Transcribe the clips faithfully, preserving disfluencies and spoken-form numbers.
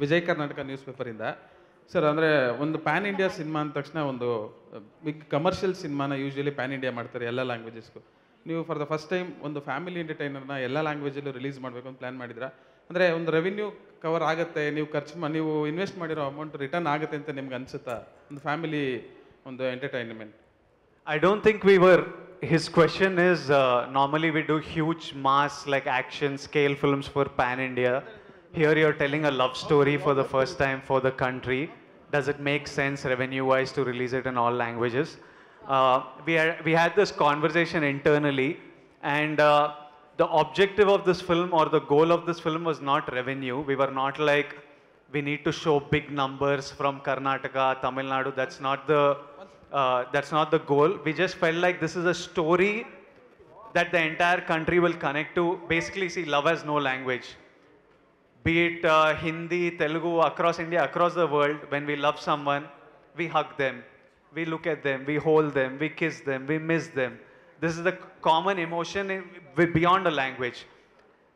Vijay Karnataka newspaper in that. Sir, Andre, when the Pan India cinema and Takshna, when the commercial cinema usually Pan India martare, all languages ko. New for the first time, when the family entertainer na, all languages lo release marbe kon plan madidra. Andre, when the revenue cover agatte, new kharch money, wo invest madira amount return agatte ante nimge ansita. The family on the entertainment. I don't think we were. His question is, uh, normally we do huge mass, like action scale films for Pan-India. Here you're telling a love story for the first time for the country. Does it make sense revenue-wise to release it in all languages? Uh, we, had, we had this conversation internally, and uh, the objective of this film or the goal of this film was not revenue. We were not like, we need to show big numbers from Karnataka, Tamil Nadu. That's not the... Uh, that's not the goal. We just felt like this is a story that the entire country will connect to. Basically, see, love has no language. Be it uh, Hindi, Telugu, across India, across the world, when we love someone, we hug them, we look at them, we hold them, we kiss them, we miss them. This is the common emotion in, with beyond a language.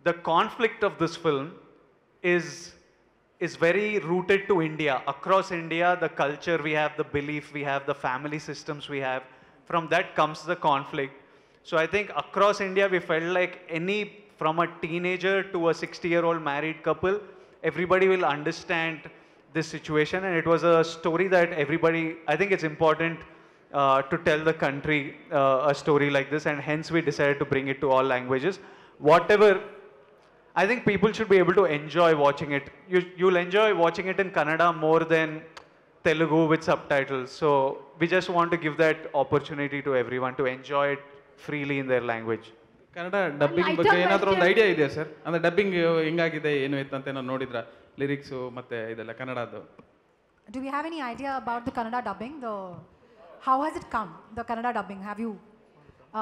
The conflict of this film is... is very rooted to India. Across India, the culture we have, the belief we have, the family systems we have, from that comes the conflict. So I think across India, we felt like any, from a teenager to a sixty-year-old married couple, everybody will understand this situation. And it was a story that everybody, I think it's important uh, to tell the country uh, a story like this. And hence, we decided to bring it to all languages. Whatever. I think people should be able to enjoy watching it. You, you'll enjoy watching it in Kannada more than Telugu with subtitles. So we just want to give that opportunity to everyone to enjoy it freely in their language. Kannada dubbing ಬಗ್ಗೆ ಏನಾದರೂ ಒಂದು idea ಇದೆಯಾ sir? ಅಂದ್ರೆ dubbing ಹೆಂಗಾಗಿದೆ ಏನು ಇತ್ತು ಅಂತ ನಾನು ನೋಡಿದ್ರಾ ಲಿರಿಕ್ಸ್ ಮತ್ತೆ ಇದೆಲ್ಲ ಕನ್ನಡದ್ದು. Do we have any idea about the Kannada dubbing? The how has it come? The Kannada dubbing, have you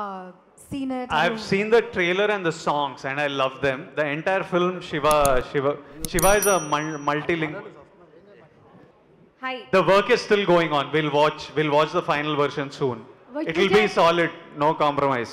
Uh, seen it? I've seen the trailer and the songs, and I love them. The entire film, Shiva, Shiva, Shiva is a multilingual. Hi. The work is still going on. We'll watch. We'll watch the final version soon. But It'll be solid. No compromise.